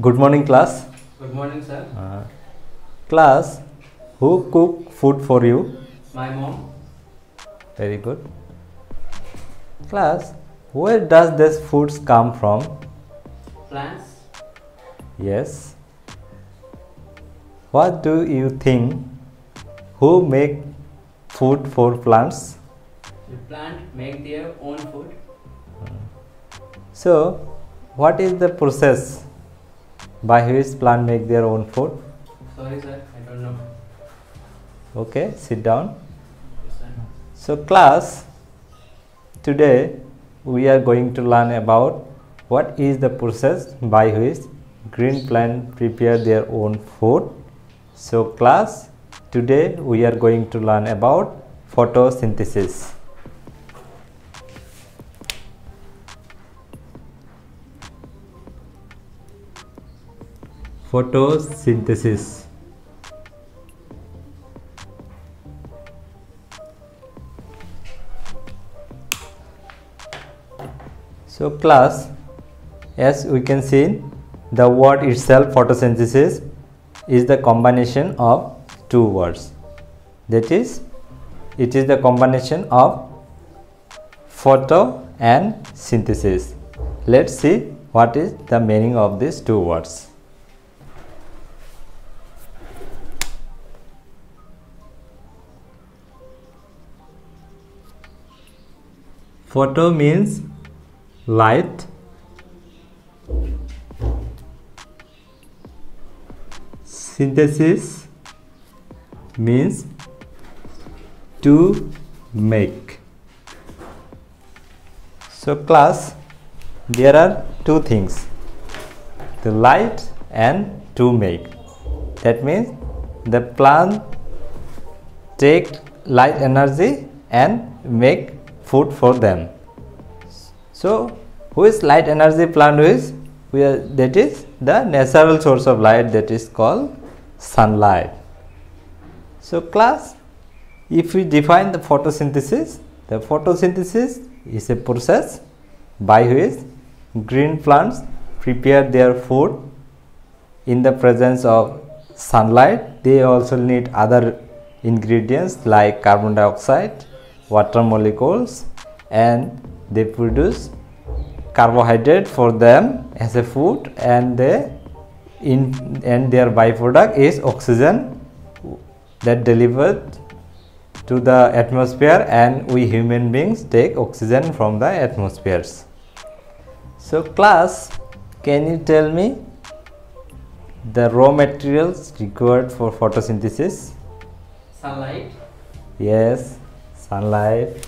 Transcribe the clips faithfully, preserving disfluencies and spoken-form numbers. Good morning, class. Good morning, sir. Uh, class, who cook food for you? My mom. Very good. Class, where does this foods come from? Plants. Yes. What do you think? Who make food for plants? The plant make their own food. So, what is the process by which plant make their own food? Sorry, sir, I don't know. Okay, sit down. Yes, sir. So, class, today we are going to learn about what is the process by which green plant prepare their own food. So, class, today we are going to learn about photosynthesis. Photosynthesis. So class, as we can see, the word itself photosynthesis is the combination of two words. That is, it is the combination of photo and synthesis. Let's see what is the meaning of these two words. Photo means light, synthesis means to make. So class, there are two things, the light and to make. That means the plant take light energy and make food for them. So, who is light energy plant is? We are, that is the natural source of light, that is called sunlight. So, class, if we define the photosynthesis, the photosynthesis is a process by which green plants prepare their food in the presence of sunlight. They also need other ingredients like carbon dioxide, water molecules, and they produce carbohydrate for them as a food, and they in and their byproduct is oxygen that delivered to the atmosphere, and we human beings take oxygen from the atmospheres. So class, can you tell me the raw materials required for photosynthesis? Sunlight. Yes. Sunlight,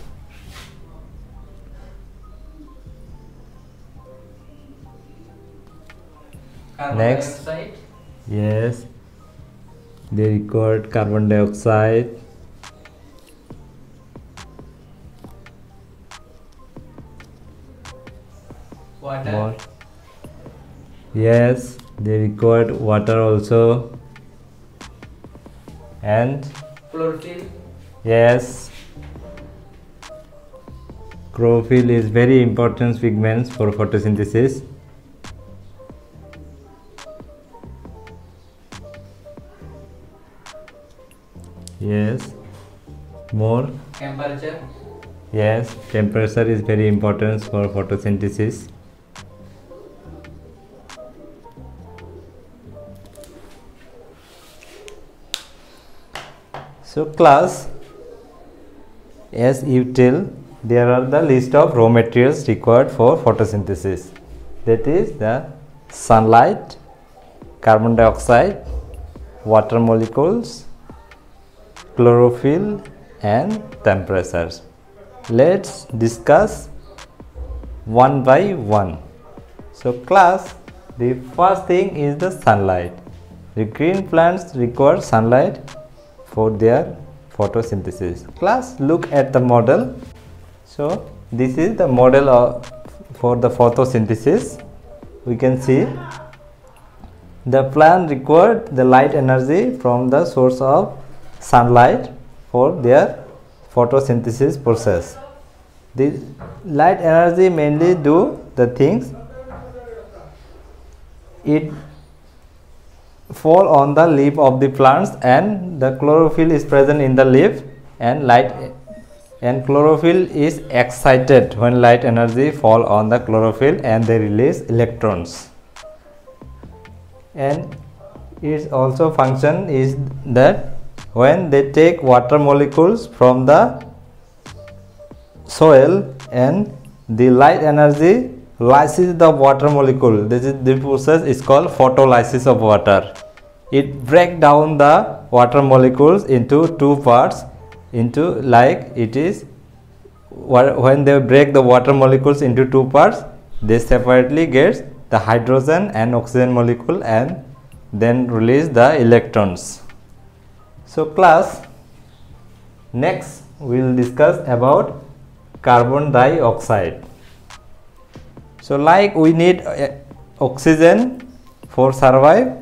carbon next dioxide. Yes, they record carbon dioxide, water. More. Yes, they record water also, and chlorophyll. Yes, chlorophyll is very important pigments for photosynthesis. Yes, more. Temperature. Yes, temperature is very important for photosynthesis. So class, as you tell, there are the list of raw materials required for photosynthesis. That is the sunlight, carbon dioxide, water molecules, chlorophyll, and temperatures. Let's discuss one by one. So class, the first thing is the sunlight. The green plants require sunlight for their photosynthesis. Class, look at the model. So, this is the model of, for the photosynthesis. We can see the plant required the light energy from the source of sunlight for their photosynthesis process. The light energy mainly do the things it fall on the leaf of the plants, and the chlorophyll is present in the leaf, and light and chlorophyll is excited when light energy fall on the chlorophyll, and they release electrons. And its also function is that when they take water molecules from the soil, and the light energy lyses the water molecule. This is the process is called photolysis of water. It breaks down the water molecules into two parts, into like it is when they break the water molecules into two parts, they separately get the hydrogen and oxygen molecule, and then release the electrons. So class, next we will discuss about carbon dioxide. So like we need oxygen for survive,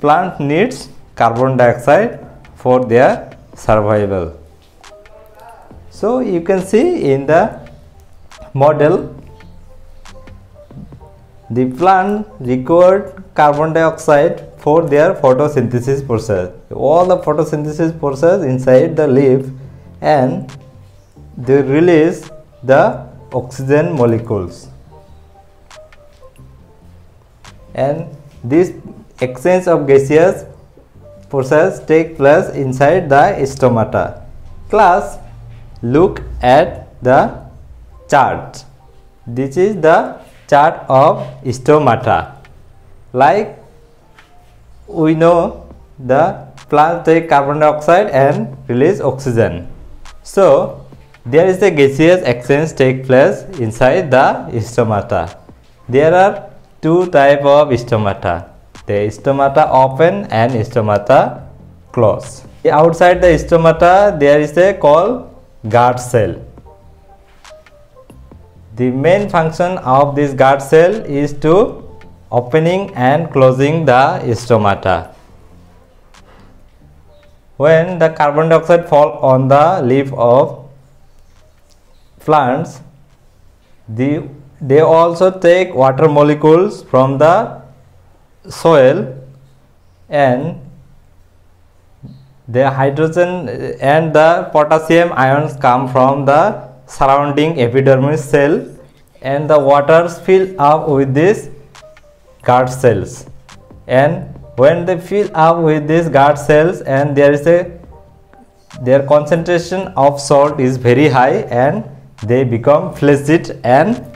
plant needs carbon dioxide for their survival. So you can see in the model, the plant required carbon dioxide for their photosynthesis process. All the photosynthesis process inside the leaf, and they release the oxygen molecules. And this exchange of gaseous process take place inside the stomata. Class, look at the chart. This is the chart of stomata. Like we know, the plants take carbon dioxide and release oxygen. So there is a gaseous exchange take place inside the stomata. There are two type of stomata, the stomata open and stomata closed. Outside the stomata there is a called guard cell. The main function of this guard cell is to opening and closing the stomata. When the carbon dioxide fall on the leaf of plants, the they also take water molecules from the soil, and the hydrogen and the potassium ions come from the surrounding epidermis cell, and the waters fill up with these guard cells. And when they fill up with these guard cells, and there is a their concentration of salt is very high, and they become flaccid, and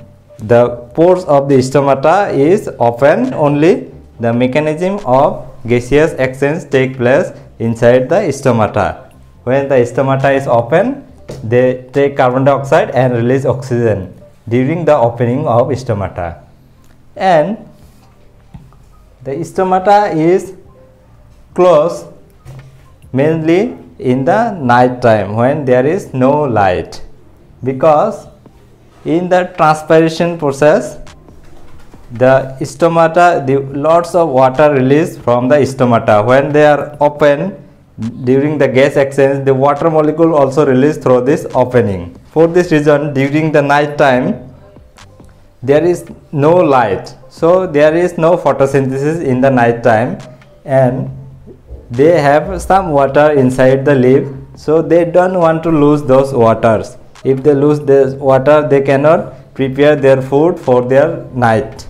the pores of the stomata is open only. The mechanism of gaseous exchange take place inside the stomata. When the stomata is open, they take carbon dioxide and release oxygen during the opening of stomata. And the stomata is closed mainly in the night time when there is no light, because in the transpiration process, the stomata, the lots of water released from the stomata. When they are open during the gas exchange, the water molecule also released through this opening. For this reason, during the night time, there is no light, so there is no photosynthesis in the night time, and they have some water inside the leaf, so they don't want to lose those waters. If they lose this water, they cannot prepare their food for their night.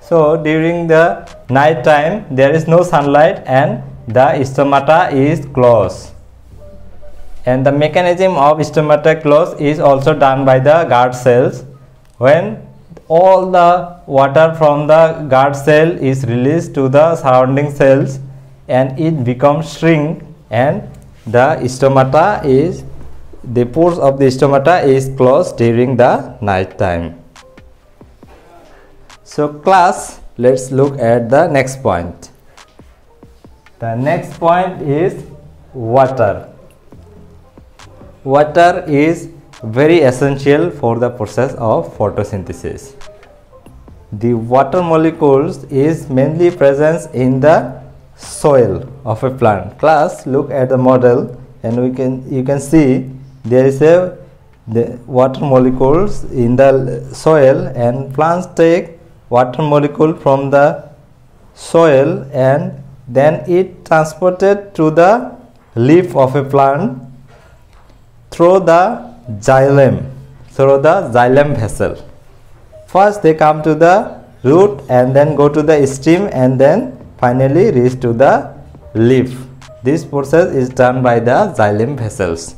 So during the night time, there is no sunlight, and the stomata is closed. And the mechanism of stomata close is also done by the guard cells. When all the water from the guard cell is released to the surrounding cells, and it becomes shrink, and the stomata is the pores of the stomata is closed during the night time. So class, let's look at the next point. The next point is water. Water is very essential for the process of photosynthesis. The water molecules is mainly present in the soil of a plant. Class, look at the model, and we can you can see there is a the water molecules in the soil, and plants take water molecule from the soil and then it transported to the leaf of a plant through the xylem, through the xylem vessel. First they come to the root and then go to the stem and then finally reach to the leaf. This process is done by the xylem vessels.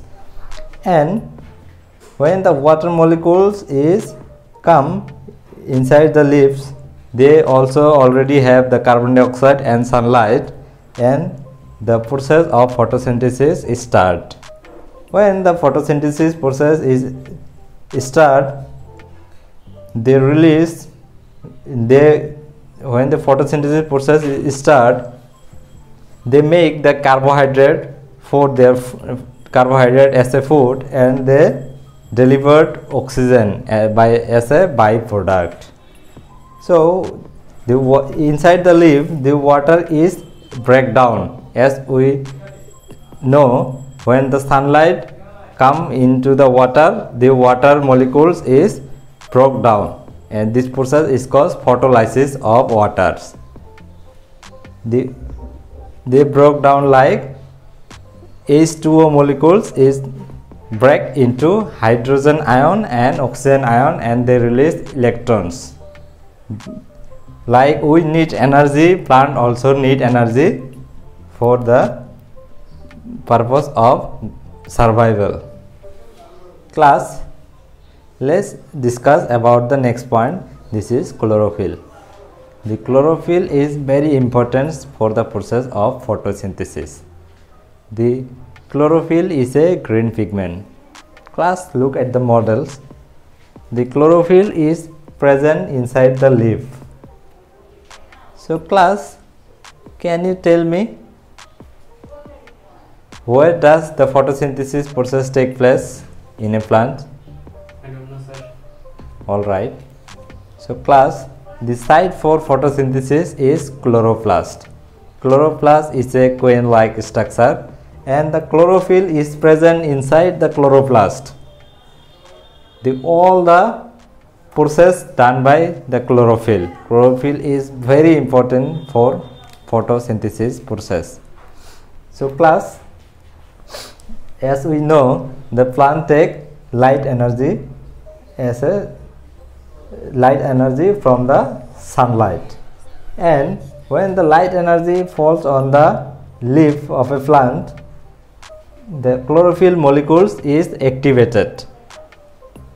And when the water molecules is come inside the leaves, they also already have the carbon dioxide and sunlight, and the process of photosynthesis is start. When the photosynthesis process is start, they release they when the photosynthesis process is start, they make the carbohydrate for their carbohydrate as a food, and they delivered oxygen by as a byproduct. So the inside the leaf the water is break down. As we know, when the sunlight come into the water, the water molecules is broke down, and this process is called photolysis of waters. The they broke down like H two O molecules is break into hydrogen ion and oxygen ion, and they release electrons. Like we need energy, plant also need energy for the purpose of survival. Class, let's discuss about the next point. This is chlorophyll. The chlorophyll is very important for the process of photosynthesis. The chlorophyll is a green pigment. Class, look at the models. The chlorophyll is present inside the leaf. So class, can you tell me where does the photosynthesis process take place in a plant? I don't know, sir. All right. So class, the site for photosynthesis is chloroplast. Chloroplast is a queen-like structure, and the chlorophyll is present inside the chloroplast. The all the process done by the chlorophyll. Chlorophyll is very important for photosynthesis process. So class, as we know, the plant take light energy as a light energy from the sunlight, and when the light energy falls on the leaf of a plant, the chlorophyll molecules is activated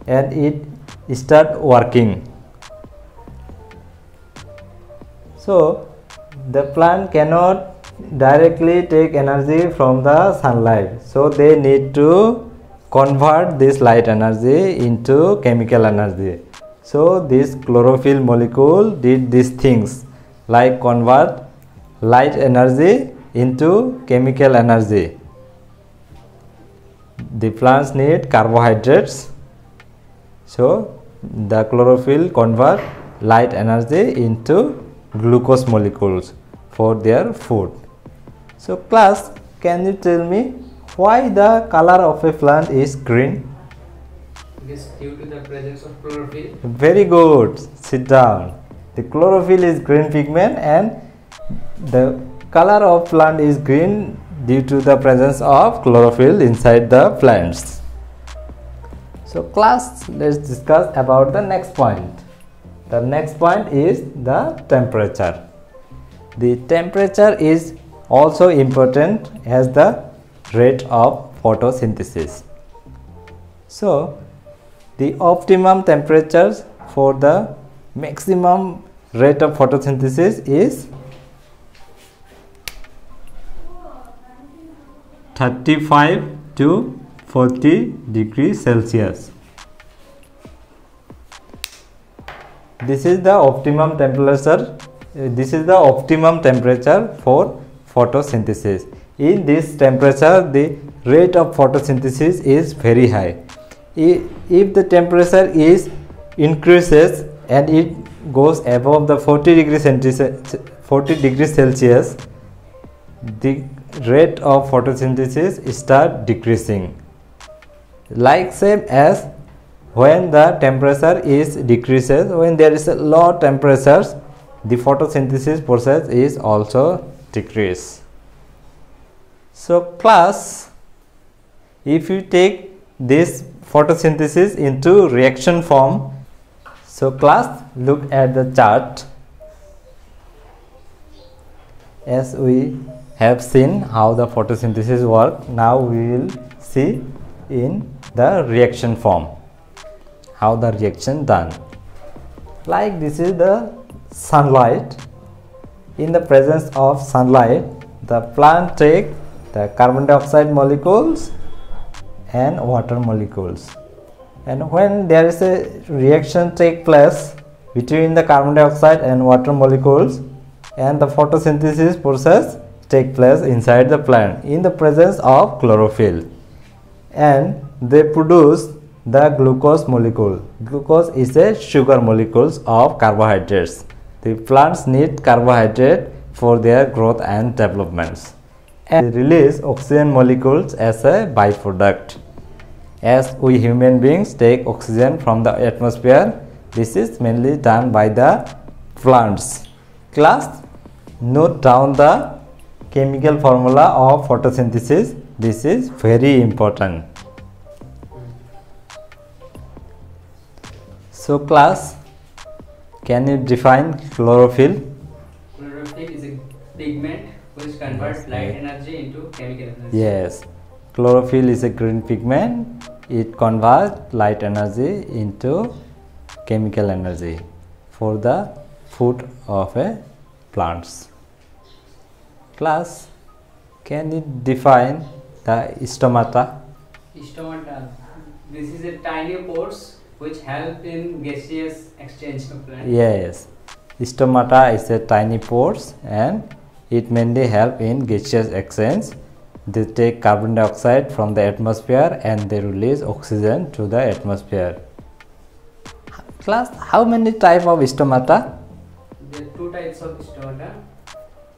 and it start working. So the plant cannot directly take energy from the sunlight, so they need to convert this light energy into chemical energy. So this chlorophyll molecule did these things, like convert light energy into chemical energy. The plants need carbohydrates, so the chlorophyll convert light energy into glucose molecules for their food. So class, can you tell me why the color of a plant is green? This due to the presence of chlorophyll. Very good. Sit down. The chlorophyll is green pigment, and the color of plant is green due to the presence of chlorophyll inside the plants. So class, let's discuss about the next point. The next point is the temperature. The temperature is also important as the rate of photosynthesis. So the optimum temperatures for the maximum rate of photosynthesis is thirty-five to forty degrees Celsius. This is the optimum temperature. This is the optimum temperature for photosynthesis. In this temperature, the rate of photosynthesis is very high. If the temperature is increases and it goes above the forty degrees Celsius, the rate of photosynthesis start decreasing. Like same as when the temperature is decreases, when there is a low temperatures, the photosynthesis process is also decreased. So class, if you take this photosynthesis into reaction form, so class, look at the chart. As we have seen how the photosynthesis work, now we will see in the reaction form how the reaction done. Like this is the sunlight. In the presence of sunlight, the plant take the carbon dioxide molecules and water molecules, and when there is a reaction take place between the carbon dioxide and water molecules, and the photosynthesis process take place inside the plant in the presence of chlorophyll, and they produce the glucose molecule. Glucose is a sugar molecules of carbohydrates. The plants need carbohydrate for their growth and developments, and they release oxygen molecules as a byproduct. As we human beings take oxygen from the atmosphere, this is mainly done by the plants. Class, note down the chemical formula of photosynthesis. This is very important. So class, can you define chlorophyll? Chlorophyll is a pigment which converts light energy into chemical energy. Yes, chlorophyll is a green pigment. It converts light energy into chemical energy for the food of a plants. Class, can you define the stomata? Stomata. This is a tiny pores which help in gaseous exchange of plant. Yes, stomata is a tiny pores and it mainly help in gaseous exchange. They take carbon dioxide from the atmosphere and they release oxygen to the atmosphere. Class, how many type of stomata? There are two types of stomata.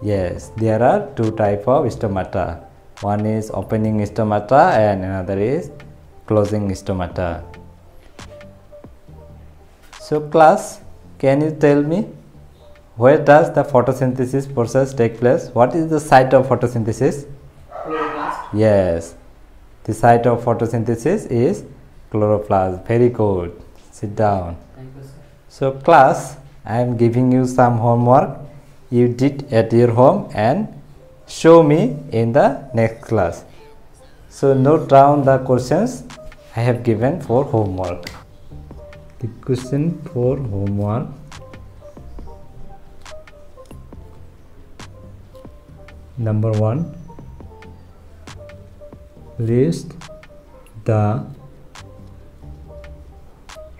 Yes, there are two type of stomata. One is opening stomata and another is closing stomata. So class, can you tell me where does the photosynthesis process take place? What is the site of photosynthesis? Chloroplast. Yes, the site of photosynthesis is chloroplast. Very good. Sit down. Thank you, sir. So class, I am giving you some homework you did at your home and show me in the next class. So note down the questions I have given for homework. The question for homework. Number one, list the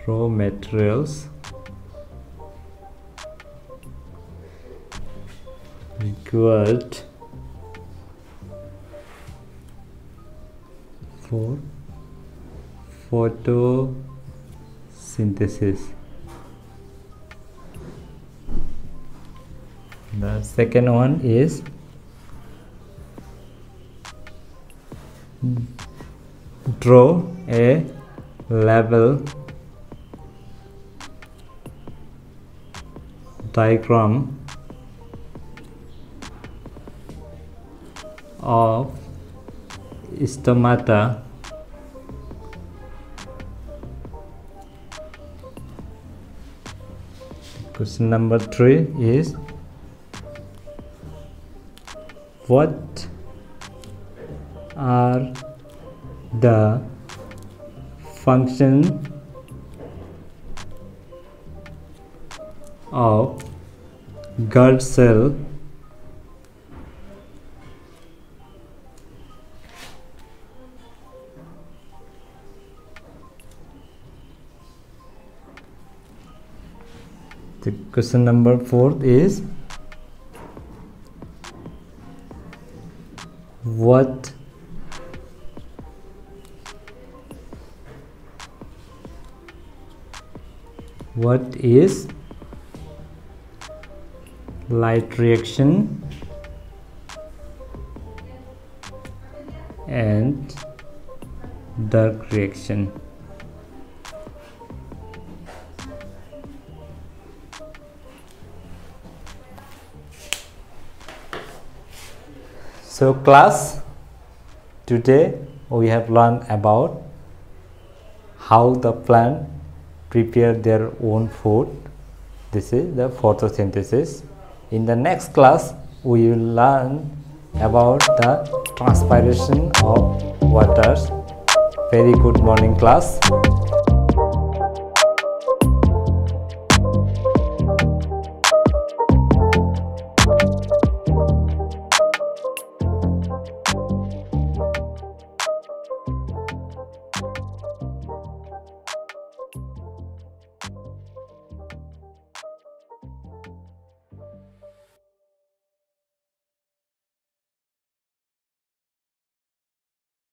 raw materials required for photosynthesis. The second one is draw a label diagram of stomata . Question number three is, what are the function of gut cell . The question number four is, what what is light reaction and dark reaction? So class, today we have learned about how the plant prepare their own food. This is the photosynthesis. In the next class, we will learn about the transpiration of waters. Very good morning, class.